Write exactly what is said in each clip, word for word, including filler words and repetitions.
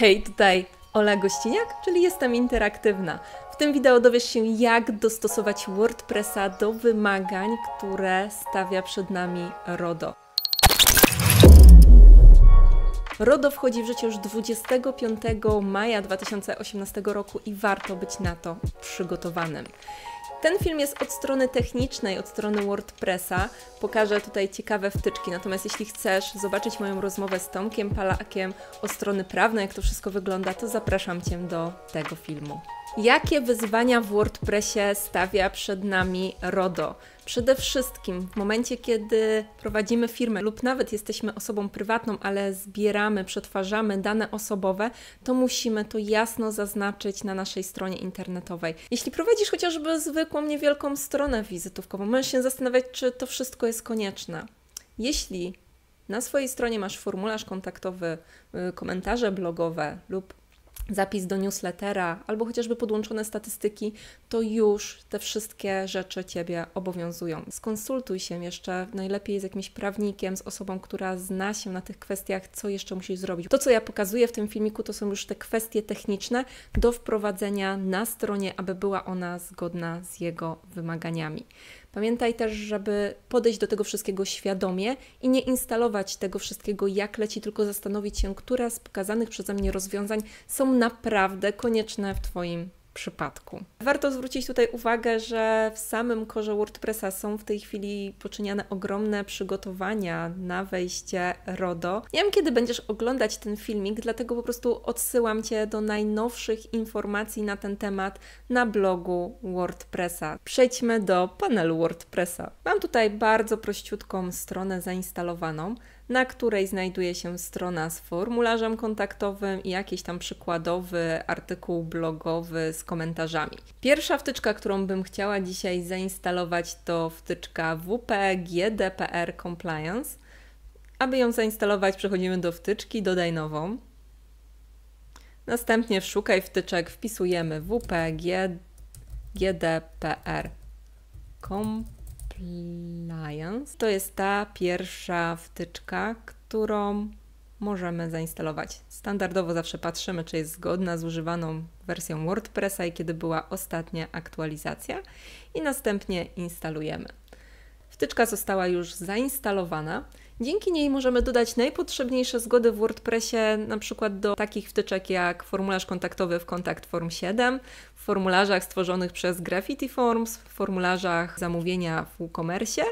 Hej, tutaj Ola Gościniak, czyli jestem interaktywna. W tym wideo dowiesz się, jak dostosować WordPressa do wymagań, które stawia przed nami RODO. RODO wchodzi w życie już dwudziestego piątego maja dwa tysiące osiemnastego roku i warto być na to przygotowanym. Ten film jest od strony technicznej, od strony WordPressa. Pokażę tutaj ciekawe wtyczki, natomiast jeśli chcesz zobaczyć moją rozmowę z Tomkiem Palakiem o strony prawnej, jak to wszystko wygląda, to zapraszam Cię do tego filmu. Jakie wyzwania w WordPressie stawia przed nami RODO? Przede wszystkim w momencie, kiedy prowadzimy firmę lub nawet jesteśmy osobą prywatną, ale zbieramy, przetwarzamy dane osobowe, to musimy to jasno zaznaczyć na naszej stronie internetowej. Jeśli prowadzisz chociażby zwykłą, niewielką stronę wizytówkową, możesz się zastanawiać, czy to wszystko jest konieczne. Jeśli na swojej stronie masz formularz kontaktowy, komentarze blogowe lub zapis do newslettera, albo chociażby podłączone statystyki, to już te wszystkie rzeczy Ciebie obowiązują. Skonsultuj się jeszcze najlepiej z jakimś prawnikiem, z osobą, która zna się na tych kwestiach, co jeszcze musisz zrobić. To, co ja pokazuję w tym filmiku, to są już te kwestie techniczne do wprowadzenia na stronie, aby była ona zgodna z jego wymaganiami. Pamiętaj też, żeby podejść do tego wszystkiego świadomie i nie instalować tego wszystkiego jak leci, tylko zastanowić się, które z pokazanych przeze mnie rozwiązań są naprawdę konieczne w Twoim przypadku. Warto zwrócić tutaj uwagę, że w samym korze WordPressa są w tej chwili poczyniane ogromne przygotowania na wejście RODO. Nie wiem, kiedy będziesz oglądać ten filmik, dlatego po prostu odsyłam Cię do najnowszych informacji na ten temat na blogu WordPressa. Przejdźmy do panelu WordPressa. Mam tutaj bardzo prościutką stronę zainstalowaną, na której znajduje się strona z formularzem kontaktowym i jakiś tam przykładowy artykuł blogowy z komentarzami. Pierwsza wtyczka, którą bym chciała dzisiaj zainstalować, to wtyczka W P G D P R Compliance. Aby ją zainstalować, przechodzimy do wtyczki Dodaj nową. Następnie w szukaj wtyczek wpisujemy W P G D P R Compliance. To jest ta pierwsza wtyczka, którą możemy zainstalować. Standardowo zawsze patrzymy, czy jest zgodna z używaną wersją WordPressa i kiedy była ostatnia aktualizacja i następnie instalujemy. Wtyczka została już zainstalowana. Dzięki niej możemy dodać najpotrzebniejsze zgody w WordPressie, na przykład do takich wtyczek jak formularz kontaktowy w Contact Form siedem, w formularzach stworzonych przez Gravity Forms, w formularzach zamówienia w WooCommerce,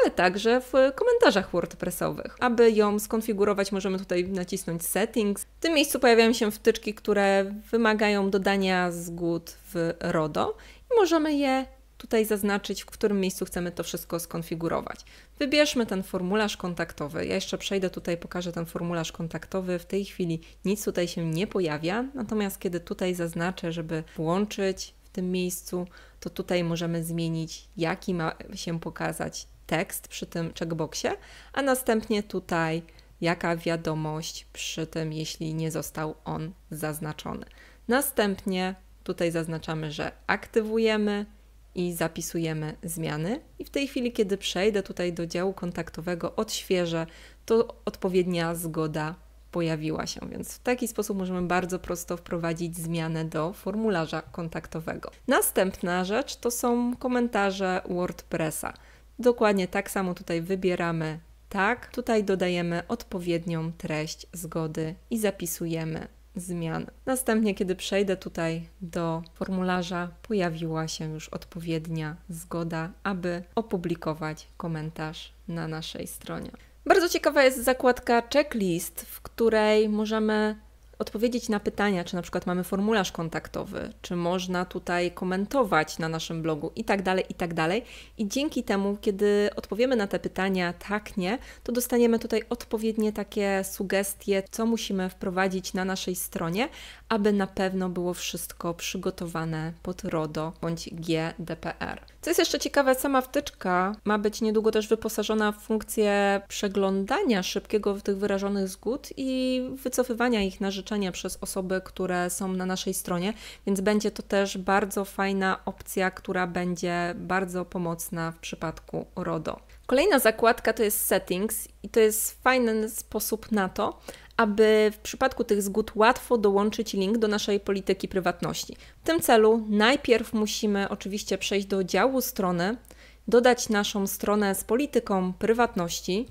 ale także w komentarzach WordPressowych. Aby ją skonfigurować, możemy tutaj nacisnąć Settings. W tym miejscu pojawiają się wtyczki, które wymagają dodania zgód w RODO i możemy je tutaj zaznaczyć, w którym miejscu chcemy to wszystko skonfigurować. Wybierzmy ten formularz kontaktowy. Ja jeszcze przejdę tutaj, pokażę ten formularz kontaktowy. W tej chwili nic tutaj się nie pojawia, natomiast kiedy tutaj zaznaczę, żeby włączyć w tym miejscu, to tutaj możemy zmienić, jaki ma się pokazać tekst przy tym checkboxie, a następnie tutaj jaka wiadomość przy tym, jeśli nie został on zaznaczony. Następnie tutaj zaznaczamy, że aktywujemy i zapisujemy zmiany. I w tej chwili, kiedy przejdę tutaj do działu kontaktowego, odświeżę, to odpowiednia zgoda pojawiła się. Więc w taki sposób możemy bardzo prosto wprowadzić zmianę do formularza kontaktowego. Następna rzecz to są komentarze WordPressa. Dokładnie tak samo tutaj wybieramy tak, tutaj dodajemy odpowiednią treść zgody i zapisujemy zmian. Następnie, kiedy przejdę tutaj do formularza, pojawiła się już odpowiednia zgoda, aby opublikować komentarz na naszej stronie. Bardzo ciekawa jest zakładka checklist, w której możemy odpowiedzieć na pytania, czy na przykład mamy formularz kontaktowy, czy można tutaj komentować na naszym blogu i tak dalej, i tak dalej. I dzięki temu, kiedy odpowiemy na te pytania tak, nie, to dostaniemy tutaj odpowiednie takie sugestie, co musimy wprowadzić na naszej stronie, aby na pewno było wszystko przygotowane pod RODO bądź G D P R. Co jest jeszcze ciekawe, sama wtyczka ma być niedługo też wyposażona w funkcję przeglądania szybkiego tych wyrażonych zgód i wycofywania ich na życzenie przez osoby, które są na naszej stronie, więc będzie to też bardzo fajna opcja, która będzie bardzo pomocna w przypadku RODO. Kolejna zakładka to jest Settings i to jest fajny sposób na to, aby w przypadku tych zgód łatwo dołączyć link do naszej polityki prywatności. W tym celu najpierw musimy oczywiście przejść do działu strony, dodać naszą stronę z polityką prywatności.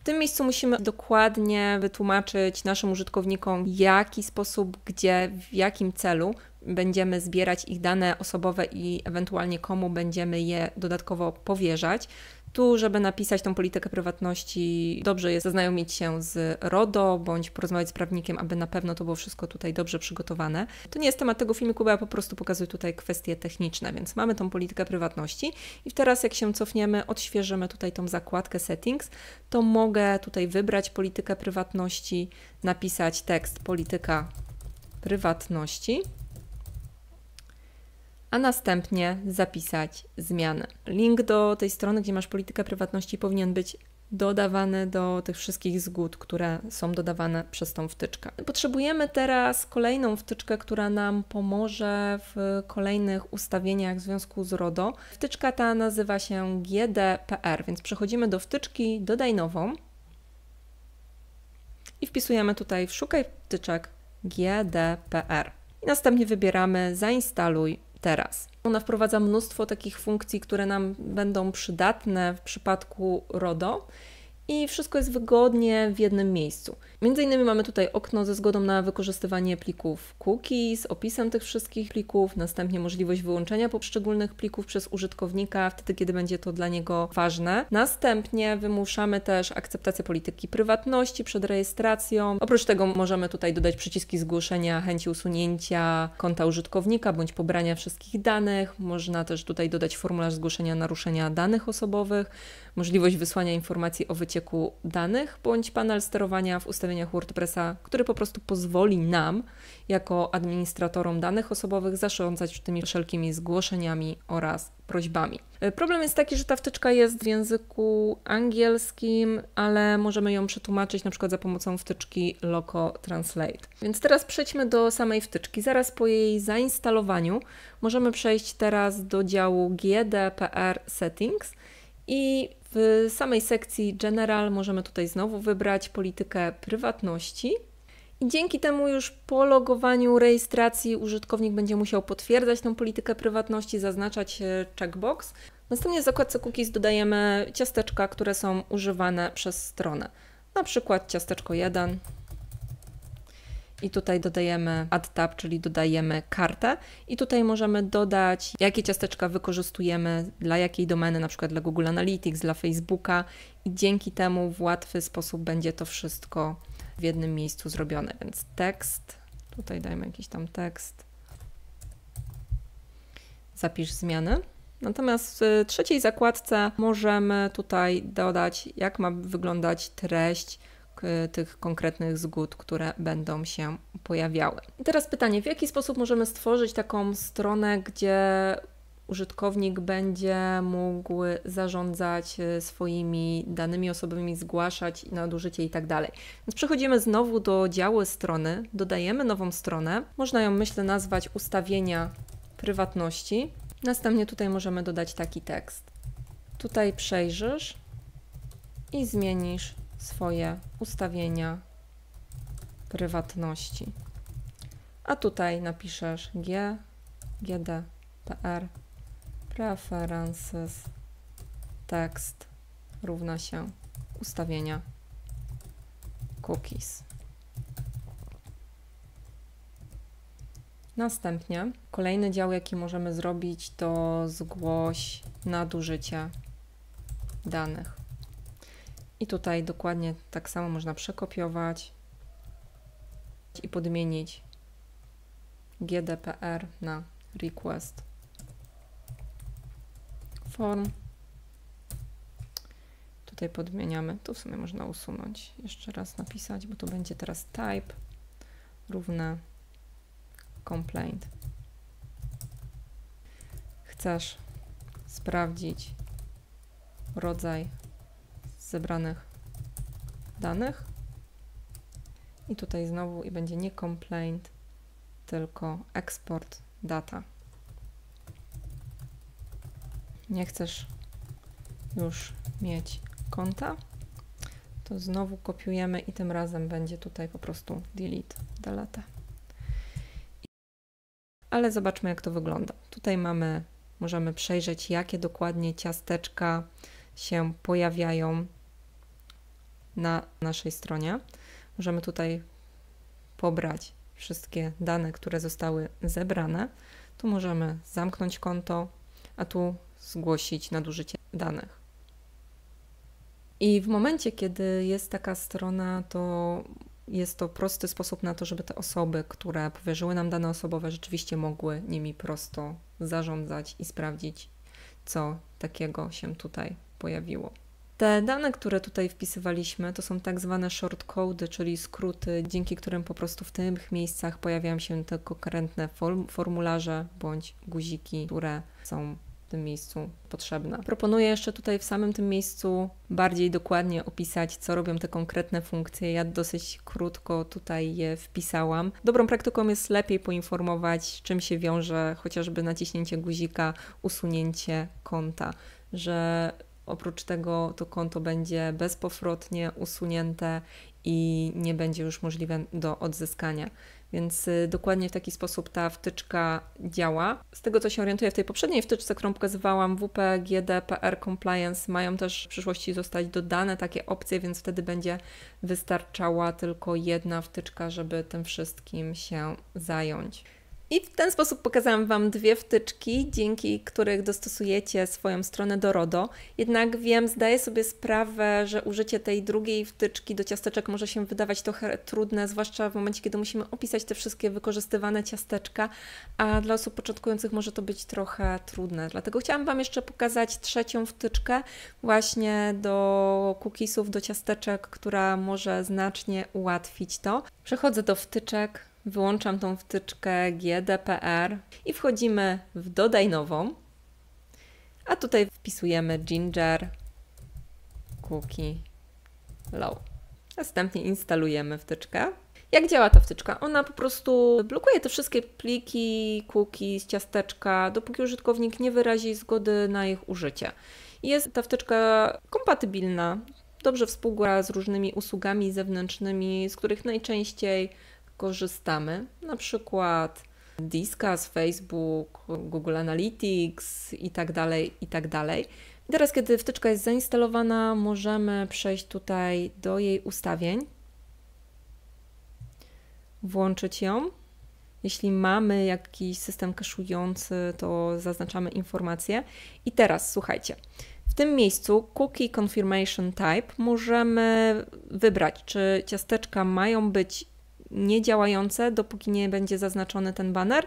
W tym miejscu musimy dokładnie wytłumaczyć naszym użytkownikom, w jaki sposób, gdzie, w jakim celu będziemy zbierać ich dane osobowe i ewentualnie komu będziemy je dodatkowo powierzać. Tu, żeby napisać tą politykę prywatności, dobrze jest zaznajomić się z RODO bądź porozmawiać z prawnikiem, aby na pewno to było wszystko tutaj dobrze przygotowane. To nie jest temat tego filmiku, bo ja po prostu pokazuję tutaj kwestie techniczne, więc mamy tą politykę prywatności i teraz jak się cofniemy, odświeżymy tutaj tą zakładkę settings, to mogę tutaj wybrać politykę prywatności, napisać tekst polityka prywatności, a następnie zapisać zmiany. Link do tej strony, gdzie masz politykę prywatności, powinien być dodawany do tych wszystkich zgód, które są dodawane przez tą wtyczkę. Potrzebujemy teraz kolejną wtyczkę, która nam pomoże w kolejnych ustawieniach w związku z RODO. Wtyczka ta nazywa się G D P R, więc przechodzimy do wtyczki Dodaj nową i wpisujemy tutaj w szukaj wtyczek G D P R. I następnie wybieramy Zainstaluj teraz. Ona wprowadza mnóstwo takich funkcji, które nam będą przydatne w przypadku RODO i wszystko jest wygodnie w jednym miejscu. Między innymi mamy tutaj okno ze zgodą na wykorzystywanie plików cookie z opisem tych wszystkich plików, następnie możliwość wyłączenia poszczególnych plików przez użytkownika wtedy, kiedy będzie to dla niego ważne. Następnie wymuszamy też akceptację polityki prywatności przed rejestracją. Oprócz tego możemy tutaj dodać przyciski zgłoszenia chęci usunięcia konta użytkownika bądź pobrania wszystkich danych. Można też tutaj dodać formularz zgłoszenia naruszenia danych osobowych, możliwość wysłania informacji o wycieku danych bądź panel sterowania w ustawieniach WordPressa, który po prostu pozwoli nam, jako administratorom danych osobowych, zarządzać tymi wszelkimi zgłoszeniami oraz prośbami. Problem jest taki, że ta wtyczka jest w języku angielskim, ale możemy ją przetłumaczyć na przykład za pomocą wtyczki Loco Translate. Więc teraz przejdźmy do samej wtyczki. Zaraz po jej zainstalowaniu możemy przejść teraz do działu G D P R Settings i w samej sekcji General możemy tutaj znowu wybrać politykę prywatności i dzięki temu już po logowaniu rejestracji użytkownik będzie musiał potwierdzać tą politykę prywatności, zaznaczać checkbox. Następnie w zakładce Cookies dodajemy ciasteczka, które są używane przez stronę, na przykład ciasteczko jeden. I tutaj dodajemy Add Tab, czyli dodajemy kartę i tutaj możemy dodać, jakie ciasteczka wykorzystujemy, dla jakiej domeny, na przykład dla Google Analytics, dla Facebooka i dzięki temu w łatwy sposób będzie to wszystko w jednym miejscu zrobione. Więc tekst, tutaj dajmy jakiś tam tekst, zapisz zmiany. Natomiast w trzeciej zakładce możemy tutaj dodać, jak ma wyglądać treść tych konkretnych zgód, które będą się pojawiały. I teraz pytanie, w jaki sposób możemy stworzyć taką stronę, gdzie użytkownik będzie mógł zarządzać swoimi danymi osobowymi, zgłaszać nadużycie i tak dalej. Więc przechodzimy znowu do działu strony, dodajemy nową stronę, można ją, myślę, nazwać ustawienia prywatności. Następnie tutaj możemy dodać taki tekst. Tutaj przejrzysz i zmienisz swoje ustawienia prywatności. A tutaj napiszesz G, G D P R, preferences, tekst równa się ustawienia cookies. Następnie kolejny dział, jaki możemy zrobić, to zgłoś nadużycie danych. I tutaj dokładnie tak samo można przekopiować i podmienić G D P R na Request Form. Tutaj podmieniamy, tu w sumie można usunąć, jeszcze raz napisać, bo tu będzie teraz Type równe Complaint. Chcesz sprawdzić rodzaj zebranych danych i tutaj znowu i będzie nie complaint, tylko export data. Nie chcesz już mieć konta, to znowu kopiujemy i tym razem będzie tutaj po prostu delete, delete. Ale zobaczmy, jak to wygląda. Tutaj mamy, możemy przejrzeć, jakie dokładnie ciasteczka się pojawiają na naszej stronie. Możemy tutaj pobrać wszystkie dane, które zostały zebrane. Tu możemy zamknąć konto, a tu zgłosić nadużycie danych. I w momencie, kiedy jest taka strona, to jest to prosty sposób na to, żeby te osoby, które powierzyły nam dane osobowe, rzeczywiście mogły nimi prosto zarządzać i sprawdzić, co takiego się tutaj pojawiło. Te dane, które tutaj wpisywaliśmy, to są tak zwane shortcody, czyli skróty, dzięki którym po prostu w tych miejscach pojawiają się te konkretne formularze bądź guziki, które są w tym miejscu potrzebne. Proponuję jeszcze tutaj w samym tym miejscu bardziej dokładnie opisać, co robią te konkretne funkcje. Ja dosyć krótko tutaj je wpisałam. Dobrą praktyką jest lepiej poinformować, z czym się wiąże chociażby naciśnięcie guzika, usunięcie konta, że oprócz tego to konto będzie bezpowrotnie usunięte i nie będzie już możliwe do odzyskania. Więc dokładnie w taki sposób ta wtyczka działa. Z tego, co się orientuję, w tej poprzedniej wtyczce, którą pokazywałam, W P G D P R Compliance, mają też w przyszłości zostać dodane takie opcje, więc wtedy będzie wystarczała tylko jedna wtyczka, żeby tym wszystkim się zająć. I w ten sposób pokazałam Wam dwie wtyczki, dzięki których dostosujecie swoją stronę do RODO. Jednak wiem, zdaję sobie sprawę, że użycie tej drugiej wtyczki do ciasteczek może się wydawać trochę trudne, zwłaszcza w momencie, kiedy musimy opisać te wszystkie wykorzystywane ciasteczka, a dla osób początkujących może to być trochę trudne. Dlatego chciałam Wam jeszcze pokazać trzecią wtyczkę właśnie do cookiesów, do ciasteczek, która może znacznie ułatwić to. Przechodzę do wtyczek. Wyłączam tą wtyczkę G D P R i wchodzimy w Dodaj nową, a tutaj wpisujemy Ginger Cookie Law. Następnie instalujemy wtyczkę. Jak działa ta wtyczka? Ona po prostu blokuje te wszystkie pliki, cookies, ciasteczka, dopóki użytkownik nie wyrazi zgody na ich użycie. Jest ta wtyczka kompatybilna, dobrze współgra z różnymi usługami zewnętrznymi, z których najczęściej korzystamy, na przykład Disqus, Facebook, Google Analytics i tak dalej, i tak dalej. Teraz, kiedy wtyczka jest zainstalowana, możemy przejść tutaj do jej ustawień, włączyć ją. Jeśli mamy jakiś system kaszujący, to zaznaczamy informację. I teraz, słuchajcie, w tym miejscu Cookie Confirmation Type możemy wybrać, czy ciasteczka mają być niedziałające, dopóki nie będzie zaznaczony ten baner,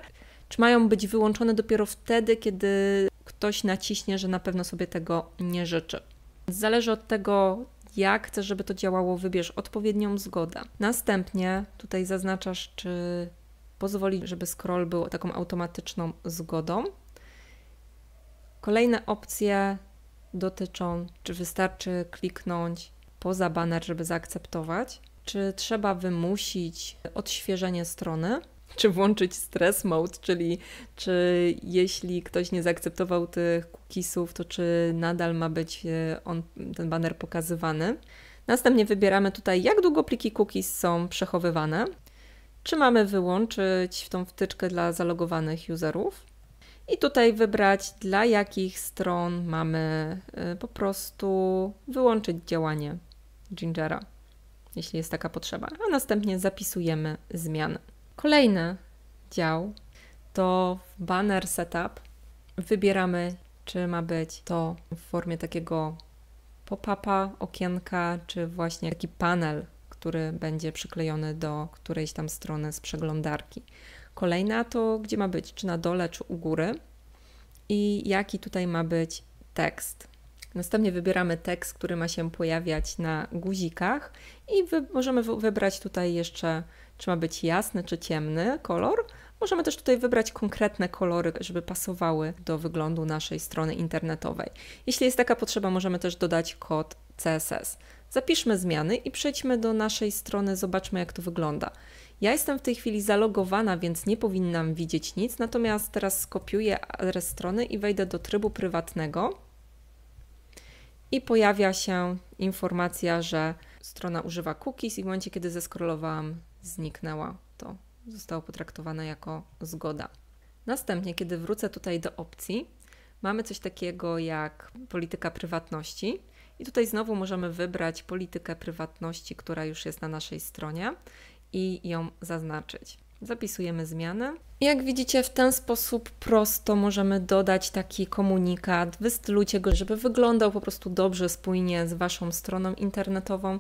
czy mają być wyłączone dopiero wtedy, kiedy ktoś naciśnie, że na pewno sobie tego nie życzy. Zależy od tego, jak chcesz, żeby to działało, wybierz odpowiednią zgodę. Następnie tutaj zaznaczasz, czy pozwoli, żeby scroll był taką automatyczną zgodą. Kolejne opcje dotyczą, czy wystarczy kliknąć poza baner, żeby zaakceptować. Czy trzeba wymusić odświeżenie strony, czy włączyć stress mode, czyli czy jeśli ktoś nie zaakceptował tych cookiesów, to czy nadal ma być on, ten baner pokazywany. Następnie wybieramy tutaj, jak długo pliki cookies są przechowywane, czy mamy wyłączyć tą wtyczkę dla zalogowanych userów i tutaj wybrać, dla jakich stron mamy po prostu wyłączyć działanie Gingera, jeśli jest taka potrzeba, a następnie zapisujemy zmiany. Kolejny dział to banner setup. Wybieramy, czy ma być to w formie takiego pop-upa, okienka, czy właśnie taki panel, który będzie przyklejony do którejś tam strony z przeglądarki. Kolejna to, gdzie ma być, czy na dole, czy u góry i jaki tutaj ma być tekst. Następnie wybieramy tekst, który ma się pojawiać na guzikach i wy możemy wybrać tutaj jeszcze, czy ma być jasny, czy ciemny kolor. Możemy też tutaj wybrać konkretne kolory, żeby pasowały do wyglądu naszej strony internetowej. Jeśli jest taka potrzeba, możemy też dodać kod C S S. Zapiszmy zmiany i przejdźmy do naszej strony, zobaczmy, jak to wygląda. Ja jestem w tej chwili zalogowana, więc nie powinnam widzieć nic, natomiast teraz skopiuję adres strony i wejdę do trybu prywatnego. i pojawia się informacja, że strona używa cookies i w momencie, kiedy zeskrolowałam, zniknęła. To zostało potraktowane jako zgoda. Następnie, kiedy wrócę tutaj do opcji, mamy coś takiego jak polityka prywatności i tutaj znowu możemy wybrać politykę prywatności, która już jest na naszej stronie i ją zaznaczyć. Zapisujemy zmiany. Jak widzicie, w ten sposób prosto możemy dodać taki komunikat, wystylujcie go, żeby wyglądał po prostu dobrze, spójnie z Waszą stroną internetową.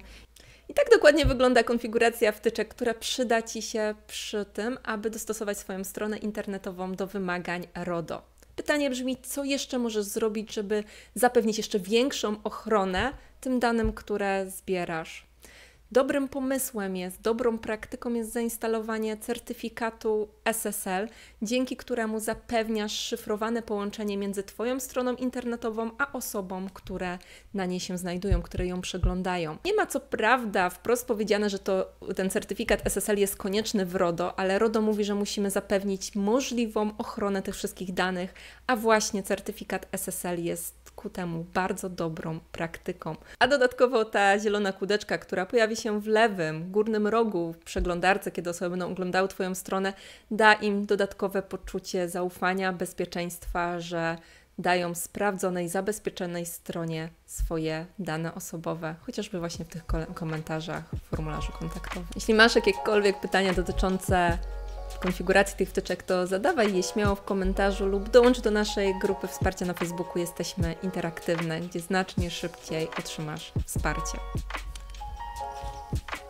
I tak dokładnie wygląda konfiguracja wtyczek, która przyda Ci się przy tym, aby dostosować swoją stronę internetową do wymagań RODO. Pytanie brzmi, co jeszcze możesz zrobić, żeby zapewnić jeszcze większą ochronę tym danym, które zbierasz. Dobrym pomysłem jest, dobrą praktyką jest zainstalowanie certyfikatu S S L, dzięki któremu zapewniasz szyfrowane połączenie między Twoją stroną internetową a osobą, które na niej się znajdują, które ją przeglądają. Nie ma co prawda wprost powiedziane, że to, ten certyfikat S S L jest konieczny w RODO, ale RODO mówi, że musimy zapewnić możliwą ochronę tych wszystkich danych, a właśnie certyfikat S S L jest ku temu bardzo dobrą praktyką. A dodatkowo ta zielona kółeczka, która pojawi się w lewym górnym rogu w przeglądarce, kiedy osoby będą oglądały Twoją stronę, da im dodatkowe poczucie zaufania, bezpieczeństwa, że dają sprawdzonej, zabezpieczonej stronie swoje dane osobowe, chociażby właśnie w tych komentarzach w formularzu kontaktowym. Jeśli masz jakiekolwiek pytania dotyczące konfiguracji tych wtyczek, to zadawaj je śmiało w komentarzu lub dołącz do naszej grupy wsparcia na Facebooku. Jesteśmy interaktywne, gdzie znacznie szybciej otrzymasz wsparcie.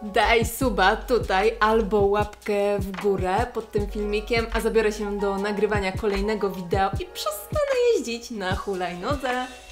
Daj suba tutaj albo łapkę w górę pod tym filmikiem, a zabiorę się do nagrywania kolejnego wideo i przestanę jeździć na hulajnodze.